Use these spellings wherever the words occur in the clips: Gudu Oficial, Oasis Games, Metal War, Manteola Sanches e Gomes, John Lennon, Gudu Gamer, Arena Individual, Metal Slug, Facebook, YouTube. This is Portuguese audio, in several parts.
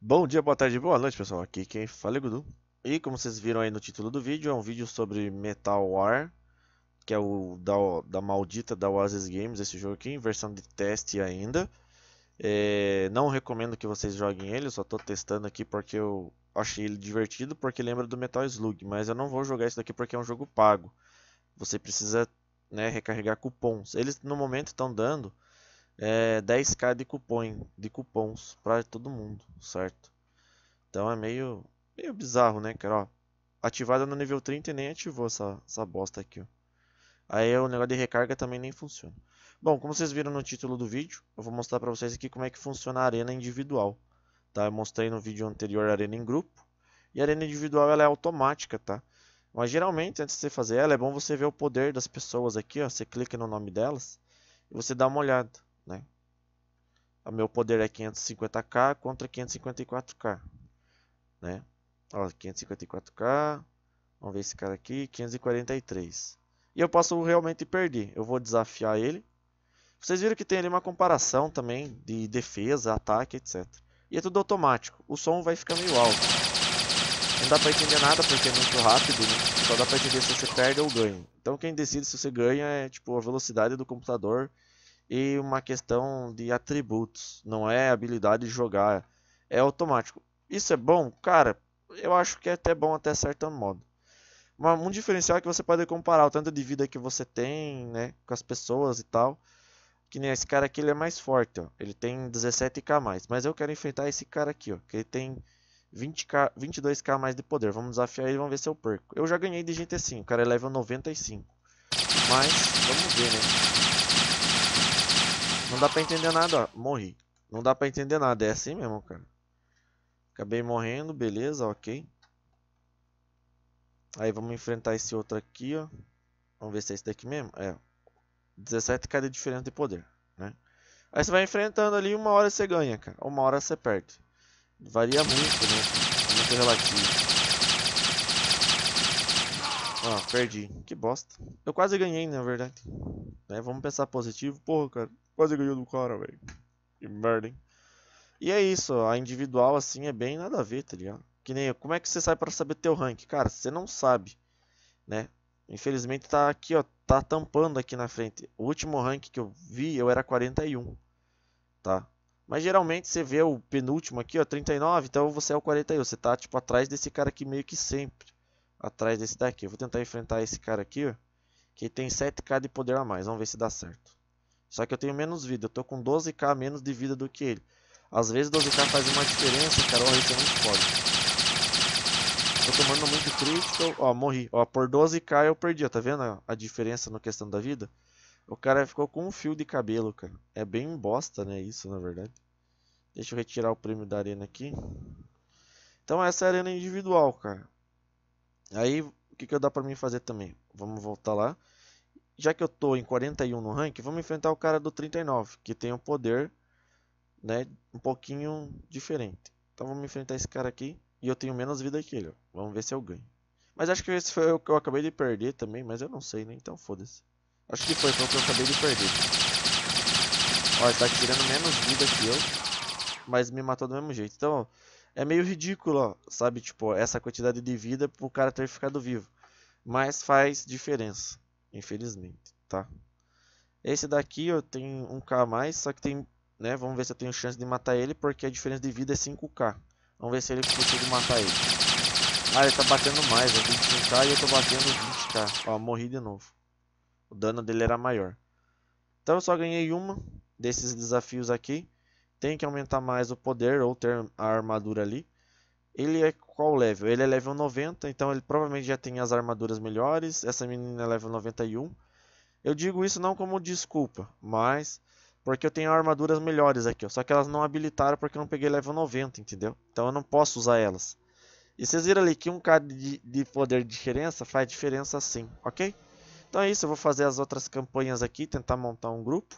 Bom dia, boa tarde, boa noite, pessoal. Aqui quem fala é Gudu. E como vocês viram aí no título do vídeo, é um vídeo sobre Metal War, que é o da maldita da Oasis Games, esse jogo aqui, em versão de teste ainda. Não recomendo que vocês joguem ele, eu só estou testando aqui porque eu achei ele divertido, porque lembra do Metal Slug, mas eu não vou jogar isso daqui porque é um jogo pago. Você precisa, né, recarregar cupons. Eles no momento estão dando 10k de cupons para todo mundo, certo? Então é meio bizarro, né, cara? Ó, ativada no nível 30 e nem ativou essa bosta aqui, ó. Aí o negócio de recarga também nem funciona. Bom, como vocês viram no título do vídeo, eu vou mostrar para vocês aqui como é que funciona a arena individual, tá? Eu mostrei no vídeo anterior a arena em grupo, e a arena individual ela é automática, tá? Mas geralmente, antes de você fazer ela, é bom você ver o poder das pessoas aqui, ó. Você clica no nome delas e você dá uma olhada, né? O meu poder é 550k contra 554k, né? Ó, 554k, vamos ver esse cara aqui, 543. E eu posso realmente perder, eu vou desafiar ele. Vocês viram que tem ali uma comparação também de defesa, ataque, etc. E é tudo automático, o som vai ficar meio alto. Não dá pra entender nada porque é muito rápido, né? Só dá pra entender se você perde ou ganha. Então quem decide se você ganha é tipo a velocidade do computador e uma questão de atributos. Não é habilidade de jogar, é automático. Isso é bom? Cara, eu acho que é até bom até certo modo. Um diferencial é que você pode comparar o tanto de vida que você tem, né, com as pessoas e tal. Que nem esse cara aqui, ele é mais forte, ó. Ele tem 17k a mais. Mas eu quero enfrentar esse cara aqui, ó, que ele tem 22k a mais de poder. Vamos desafiar ele e vamos ver se eu perco. Eu já ganhei de gente assim, o cara é level 95. Mas, vamos ver, né. Não dá pra entender nada, ó. Morri. Não dá pra entender nada, é assim mesmo, cara. Acabei morrendo, beleza, ok. Aí vamos enfrentar esse outro aqui, ó. Vamos ver se é esse daqui mesmo. É, 17k de diferença de poder, né? Aí você vai enfrentando ali, uma hora você ganha, cara. Uma hora você perde. Varia muito, né? Muito relativo. Ó, perdi. Que bosta. Eu quase ganhei, na verdade, né? Vamos pensar positivo. Porra, cara, quase ganhou do cara, velho. Que merda, hein? E é isso, ó. A individual, assim, é bem nada a ver, tá ligado? Que nem, como é que você sai para saber teu rank? Cara, você não sabe, né? Infelizmente tá aqui, ó, tá tampando aqui na frente. O último rank que eu vi, eu era 41, tá? Mas geralmente você vê o penúltimo aqui, ó, 39, então você é o 41. Você tá tipo atrás desse cara aqui meio que sempre, atrás desse daqui. Eu vou tentar enfrentar esse cara aqui, ó, que tem 7k de poder a mais. Vamos ver se dá certo. Só que eu tenho menos vida, eu tô com 12k a menos de vida do que ele. Às vezes 12k faz uma diferença, cara, olha, isso é muito foda. Tô tomando muito crítico, ó, morri, ó, por 12k eu perdi, ó, tá vendo a diferença na questão da vida? O cara ficou com um fio de cabelo, cara, é bem bosta, né, isso na verdade. Deixa eu retirar o prêmio da arena aqui. Então essa é a arena individual, cara. Aí, o que que dá pra mim fazer também? Vamos voltar lá. Já que eu tô em 41 no ranking, vamos enfrentar o cara do 39, que tem um poder, né, um pouquinho diferente. Então vamos enfrentar esse cara aqui. E eu tenho menos vida que ele, ó. Vamos ver se eu ganho. Mas acho que esse foi o que eu acabei de perder também. Mas eu não sei, né? Então foda-se. Acho que foi o que eu acabei de perder. Ó, ele tá tirando menos vida que eu, mas me matou do mesmo jeito. Então, ó, é meio ridículo, ó. Sabe, tipo, essa quantidade de vida pro cara ter ficado vivo. Mas faz diferença, infelizmente, tá? Esse daqui eu tenho 1k a mais. Só que tem, né? Vamos ver se eu tenho chance de matar ele, porque a diferença de vida é 5k. Vamos ver se ele consegue matar ele. Ah, ele tá batendo mais, ó, 25k e eu tô batendo 20k. Ó, morri de novo. O dano dele era maior. Então eu só ganhei uma desses desafios aqui. Tem que aumentar mais o poder ou ter a armadura ali. Ele é qual level? Ele é level 90, então ele provavelmente já tem as armaduras melhores. Essa menina é level 91. Eu digo isso não como desculpa, mas... porque eu tenho armaduras melhores aqui, ó. Só que elas não habilitaram porque eu não peguei level 90, entendeu? Então eu não posso usar elas. E vocês viram ali que 1k de poder de diferença faz diferença sim, ok? Então é isso, eu vou fazer as outras campanhas aqui, tentar montar um grupo,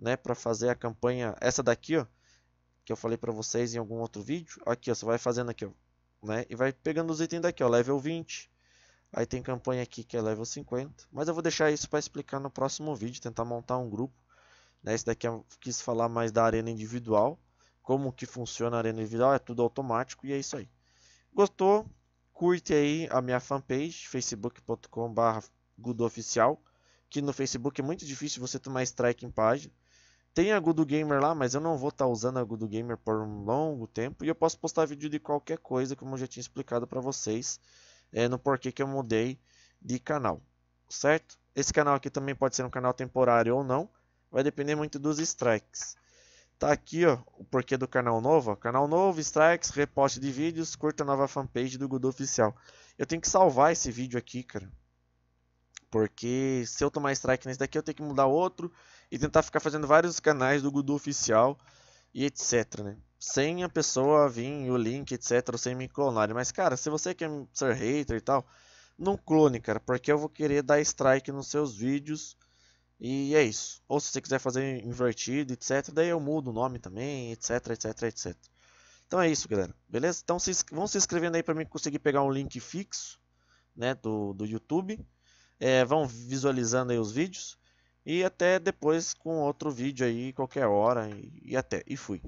né, pra fazer a campanha, essa daqui, ó, que eu falei pra vocês em algum outro vídeo. Aqui, ó, você vai fazendo aqui, ó, né, e vai pegando os itens daqui, ó, level 20. Aí tem campanha aqui que é level 50. Mas eu vou deixar isso pra explicar no próximo vídeo, tentar montar um grupo. Esse daqui eu quis falar mais da arena individual, como que funciona a arena individual, é tudo automático e é isso aí. Gostou? Curte aí a minha fanpage, facebook.com/guduoficial, que no Facebook é muito difícil você tomar strike em página. Tem a Gudu Gamer lá, mas eu não vou estar usando a Gudu Gamer por um longo tempo. E eu posso postar vídeo de qualquer coisa, como eu já tinha explicado para vocês, no porquê que eu mudei de canal, certo? Esse canal aqui também pode ser um canal temporário ou não, vai depender muito dos strikes. Tá aqui, ó, o porquê do canal novo, ó. Canal novo, strikes, reposte de vídeos, curta a nova fanpage do Gudu Oficial. Eu tenho que salvar esse vídeo aqui, cara, porque se eu tomar strike nesse daqui eu tenho que mudar outro e tentar ficar fazendo vários canais do Gudu Oficial e etc, né? Sem a pessoa vir, o link, etc, ou sem me clonar. Mas cara, se você quer ser hater e tal, não clone, cara, porque eu vou querer dar strike nos seus vídeos e é isso. Ou se você quiser fazer invertido, etc, daí eu mudo o nome também, etc, etc, etc. Então é isso, galera, beleza? Então vão se inscrevendo aí pra mim conseguir pegar um link fixo, né, do YouTube. Vão visualizando aí os vídeos e até depois com outro vídeo aí qualquer hora e até, e fui.